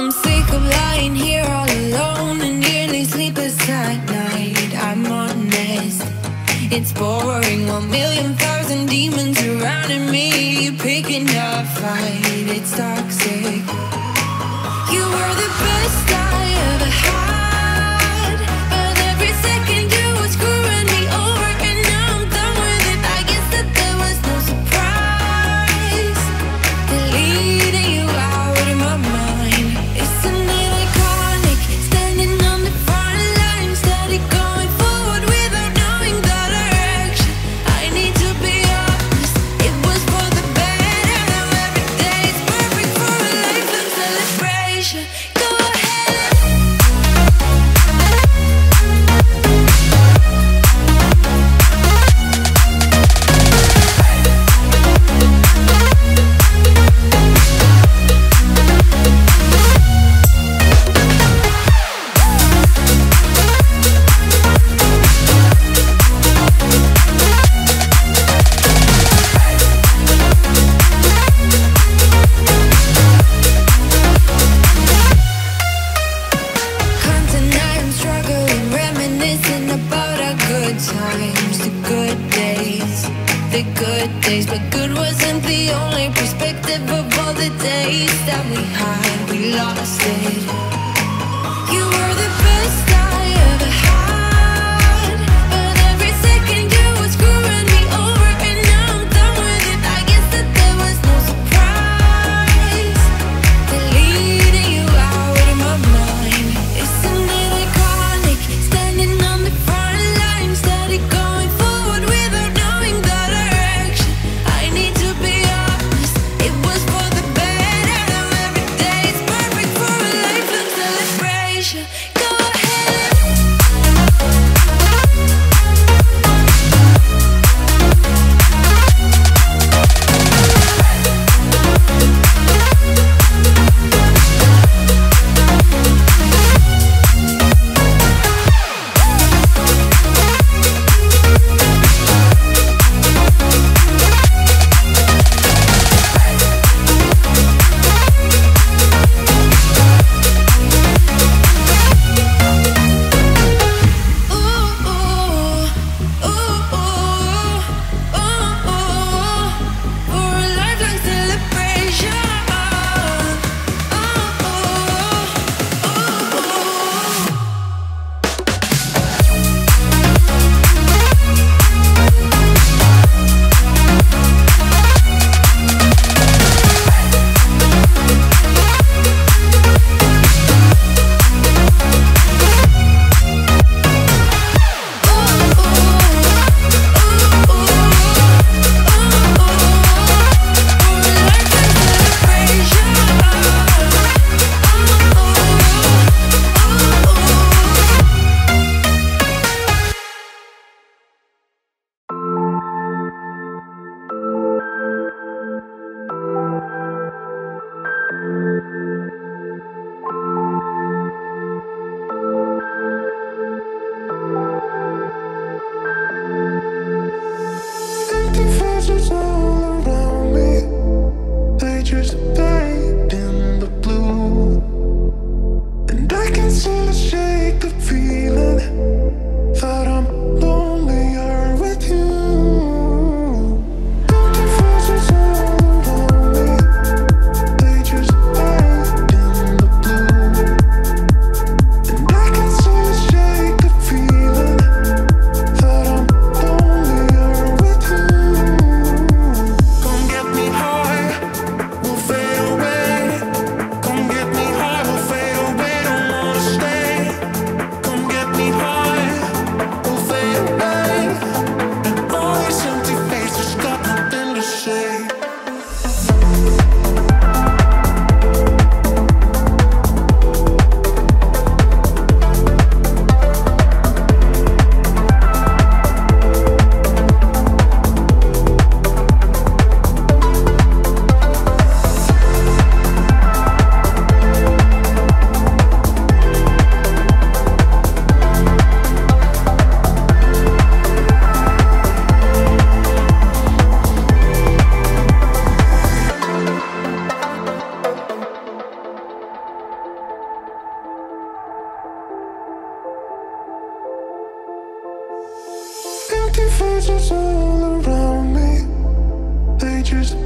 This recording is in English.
I'm sick of lying here all alone and nearly sleepless at night. I'm honest, it's boring. 1,000,000 demons surrounding me, picking up fight. It's toxic. You were the best I ever had, but every second you were screwing me over, and now I'm done with it. I guess that there was no surprise. Deleting you out of my mind. It's a night iconic, standing on the front line, steady going forward without knowing the direction. I need to be honest, it was for the better. Now every day is perfect for a lifetime celebration. Times, the good days, the good days. But good wasn't the only perspective of all the days that we had. We lost it. You were the best I ever had, but every second you were screwing me over, and now I'm done with it. I guess that there was no surprise. Deleting you out of my mind. It's a night iconic, standing on the front. Going forward without knowing the direction. I need to be honest, it was for the better. Now every day is perfect for a lifetime celebration. Go ahead. Empty faces all around me. They just